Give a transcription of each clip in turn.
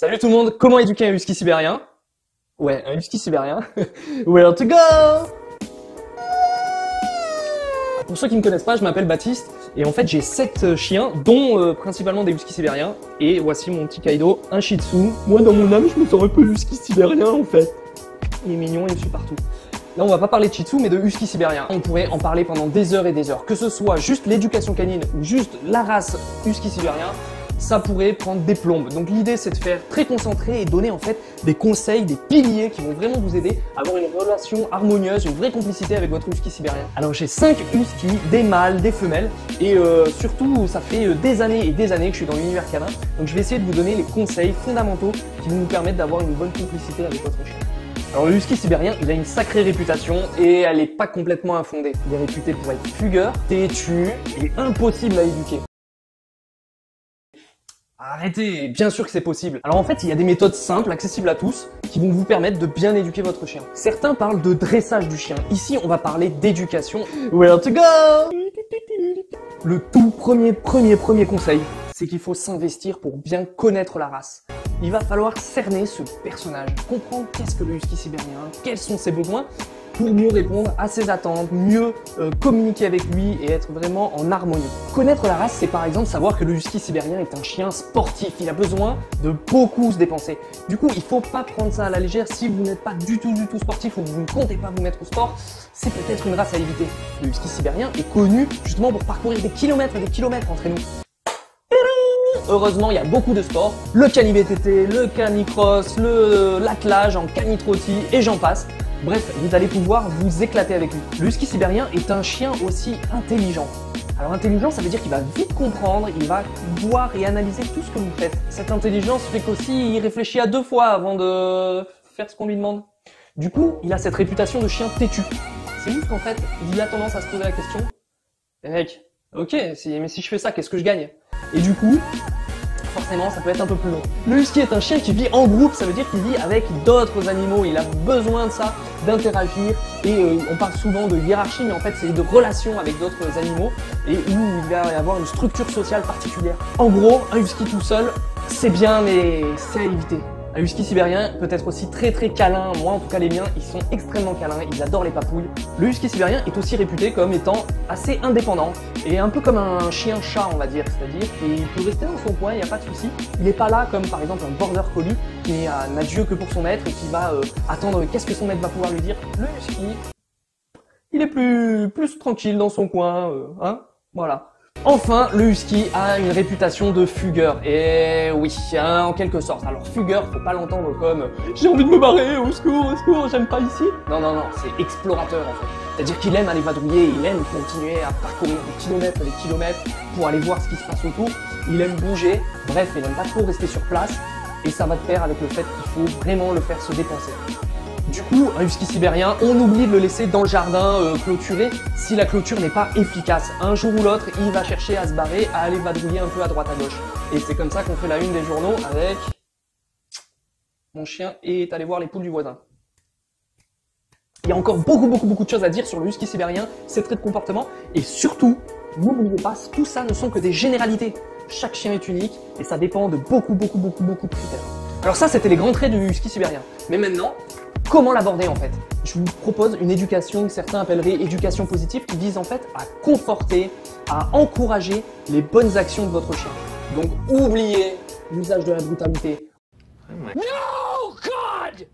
Salut tout le monde, comment éduquer un husky sibérien? Ouais, un husky sibérien. Where to go? Pour ceux qui ne me connaissent pas, je m'appelle Baptiste et en fait j'ai 7 chiens, dont principalement des huskies sibériens. Et voici mon petit Kaido, un Shih Tzu. Moi dans mon âme, je me sens un peu husky sibérien en fait. Il est mignon, il me suit partout. Là, on va pas parler de Shih Tzu, mais de husky sibérien. On pourrait en parler pendant des heures et des heures. Que ce soit juste l'éducation canine ou juste la race husky sibérien, ça pourrait prendre des plombes. Donc l'idée, c'est de faire très concentré et donner en fait des conseils, des piliers qui vont vraiment vous aider à avoir une relation harmonieuse, une vraie complicité avec votre husky sibérien. Alors j'ai 5 huskies, des mâles, des femelles et surtout ça fait des années et des années que je suis dans l'univers canin. Donc je vais essayer de vous donner les conseils fondamentaux qui vont vous permettre d'avoir une bonne complicité avec votre chien. Alors le husky sibérien, il a une sacrée réputation et elle n'est pas complètement infondée. Il est réputé pour être fugueur, têtu et impossible à éduquer. Arrêtez, bien sûr que c'est possible. Alors en fait, il y a des méthodes simples, accessibles à tous, qui vont vous permettre de bien éduquer votre chien. Certains parlent de dressage du chien. Ici, on va parler d'éducation. Where to go? Le tout premier conseil, c'est qu'il faut s'investir pour bien connaître la race. Il va falloir cerner ce personnage, comprendre qu'est-ce que le husky sibérien, quels sont ses besoins, pour mieux répondre à ses attentes, mieux communiquer avec lui et être vraiment en harmonie. Connaître la race, c'est par exemple savoir que le husky sibérien est un chien sportif. Il a besoin de beaucoup se dépenser. Du coup, il ne faut pas prendre ça à la légère. Si vous n'êtes pas du tout sportif ou que vous ne comptez pas vous mettre au sport, c'est peut-être une race à éviter. Le husky sibérien est connu justement pour parcourir des kilomètres et des kilomètres entre nous. Heureusement, il y a beaucoup de sports, le canibé TT, le canicross, l'attelage en canitroti et j'en passe. Bref, vous allez pouvoir vous éclater avec lui. Le husky sibérien est un chien aussi intelligent. Alors intelligent, ça veut dire qu'il va vite comprendre, il va voir et analyser tout ce que vous faites. Cette intelligence fait qu'aussi il réfléchit à 2 fois avant de faire ce qu'on lui demande. Du coup, il a cette réputation de chien têtu. C'est juste qu'en fait, il a tendance à se poser la question « Mec, ok, mais si je fais ça, qu'est-ce que je gagne ?» Et du coup, forcément, ça peut être un peu plus long. Le husky est un chien qui vit en groupe, ça veut dire qu'il vit avec d'autres animaux. Il a besoin de ça, d'interagir. Et on parle souvent de hiérarchie, mais en fait, c'est de relations avec d'autres animaux et où il va y avoir une structure sociale particulière. En gros, un husky tout seul, c'est bien, mais c'est à éviter. Un husky sibérien peut être aussi très câlin. Moi, en tout cas, les miens, ils sont extrêmement câlins. Ils adorent les papouilles. Le husky sibérien est aussi réputé comme étant assez indépendant et un peu comme un chien-chat, on va dire. C'est-à-dire qu'il peut rester dans son coin, il n'y a pas de souci. Il n'est pas là comme par exemple un border collie qui n'a Dieu que pour son maître et qui va attendre qu'est-ce que son maître va pouvoir lui dire. Le husky, il est plus tranquille dans son coin, hein, voilà. Enfin, le husky a une réputation de fugueur, et oui, hein, en quelque sorte. Alors fugueur, faut pas l'entendre comme « j'ai envie de me barrer, au secours, j'aime pas ici ». Non, non, non, c'est explorateur en fait. C'est-à-dire qu'il aime aller vadrouiller, il aime continuer à parcourir des kilomètres et des kilomètres pour aller voir ce qui se passe autour. Il aime bouger, bref, il aime pas trop rester sur place, et ça va de pair avec le fait qu'il faut vraiment le faire se dépenser. Du coup, un husky sibérien, on oublie de le laisser dans le jardin clôturé si la clôture n'est pas efficace. Un jour ou l'autre, il va chercher à se barrer, à aller vadrouiller un peu à droite à gauche. Et c'est comme ça qu'on fait la une des journaux avec « Mon chien est allé voir les poules du voisin ». Il y a encore beaucoup de choses à dire sur le husky sibérien, ses traits de comportement. Et surtout, n'oubliez pas, tout ça ne sont que des généralités. Chaque chien est unique et ça dépend de beaucoup de critères. Alors ça, c'était les grands traits du husky sibérien. Mais maintenant, comment l'aborder en fait? Je vous propose une éducation que certains appelleraient éducation positive qui vise en fait à conforter, à encourager les bonnes actions de votre chien. Donc oubliez l'usage de la brutalité. No God!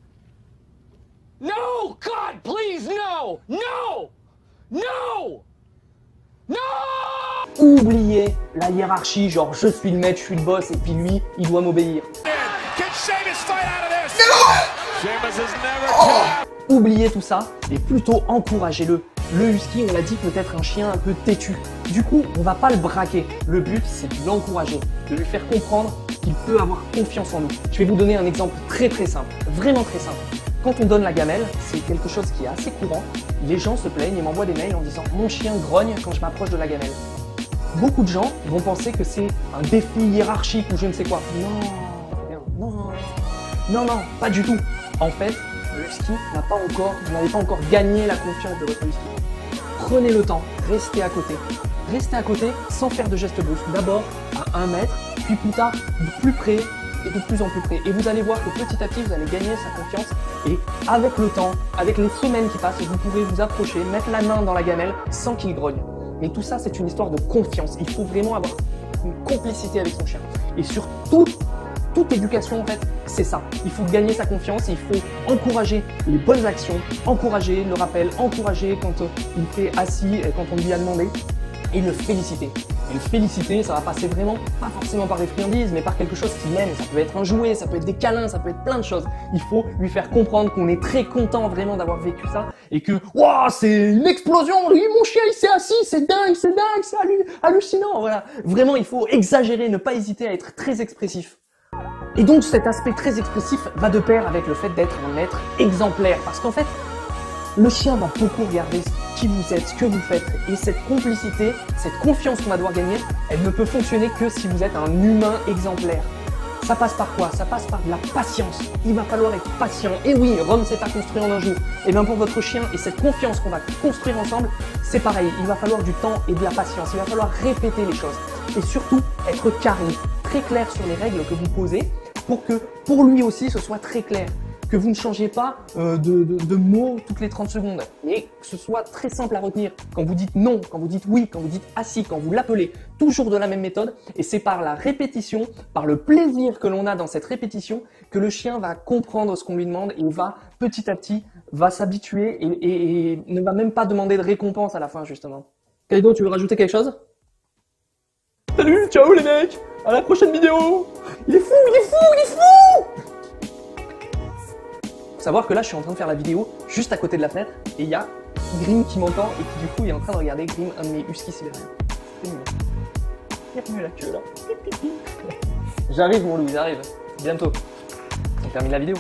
No God, please no! No! No! No! Oubliez la hiérarchie, genre je suis le maître, je suis le boss et puis lui, il doit m'obéir. Oubliez tout ça et plutôt encouragez-le. Le husky, on l'a dit, peut être un chien un peu têtu. Du coup, on va pas le braquer. Le but, c'est de l'encourager, de lui faire comprendre qu'il peut avoir confiance en nous. Je vais vous donner un exemple très simple, vraiment très simple. Quand on donne la gamelle, c'est quelque chose qui est assez courant. Les gens se plaignent et m'envoient des mails en disant « Mon chien grogne quand je m'approche de la gamelle ». Beaucoup de gens vont penser que c'est un défi hiérarchique ou je ne sais quoi. Non, pas du tout. En fait, le husky vous n'avez pas encore gagné la confiance de votre husky. Prenez le temps, restez à côté. Restez à côté sans faire de gestes brusques. D'abord à 1 mètre, puis plus tard, de plus près, et de plus en plus près. Et vous allez voir que petit à petit, vous allez gagner sa confiance. Et avec le temps, avec les semaines qui passent, vous pouvez vous approcher, mettre la main dans la gamelle sans qu'il grogne. Mais tout ça, c'est une histoire de confiance. Il faut vraiment avoir une complicité avec son chien. Et surtout, toute éducation, en fait, c'est ça. Il faut gagner sa confiance, il faut encourager les bonnes actions, encourager le rappel, encourager quand il fait assis, quand on lui a demandé, et le féliciter. Et le féliciter, ça va passer vraiment, pas forcément par des friandises, mais par quelque chose qu'il aime. Ça peut être un jouet, ça peut être des câlins, ça peut être plein de choses. Il faut lui faire comprendre qu'on est très content vraiment d'avoir vécu ça et que waouh, c'est une explosion, lui, mon chien, il s'est assis, c'est dingue, c'est hallucinant. Voilà. Vraiment, il faut exagérer, ne pas hésiter à être très expressif. Et donc cet aspect très expressif va de pair avec le fait d'être un être exemplaire. Parce qu'en fait, le chien va beaucoup regarder qui vous êtes, ce que vous faites. Et cette complicité, cette confiance qu'on va devoir gagner, elle ne peut fonctionner que si vous êtes un humain exemplaire. Ça passe par quoi? Ça passe par de la patience. Il va falloir être patient. Et oui, Rome, c'est pas construit en un jour. Et bien pour votre chien et cette confiance qu'on va construire ensemble, c'est pareil. Il va falloir du temps et de la patience. Il va falloir répéter les choses. Et surtout, être carré, très clair sur les règles que vous posez pour que pour lui aussi ce soit très clair. Que vous ne changez pas de mots toutes les 30 secondes, mais que ce soit très simple à retenir. Quand vous dites non, quand vous dites oui, quand vous dites assis, quand vous l'appelez, toujours de la même méthode. Et c'est par la répétition, par le plaisir que l'on a dans cette répétition, que le chien va comprendre ce qu'on lui demande et va petit à petit, va s'habituer et ne va même pas demander de récompense à la fin justement. Kaido, tu veux rajouter quelque chose? Salut, ciao les mecs, à la prochaine vidéo. Il est fou, il est fou, il est fou. Faut savoir que là je suis en train de faire la vidéo juste à côté de la fenêtre et il y a Grimm qui m'entend et qui du coup est en train de regarder Grimm, un de mes husky sibériens. Il a mis la queue là. J'arrive mon loup, j'arrive. Bientôt. On termine la vidéo.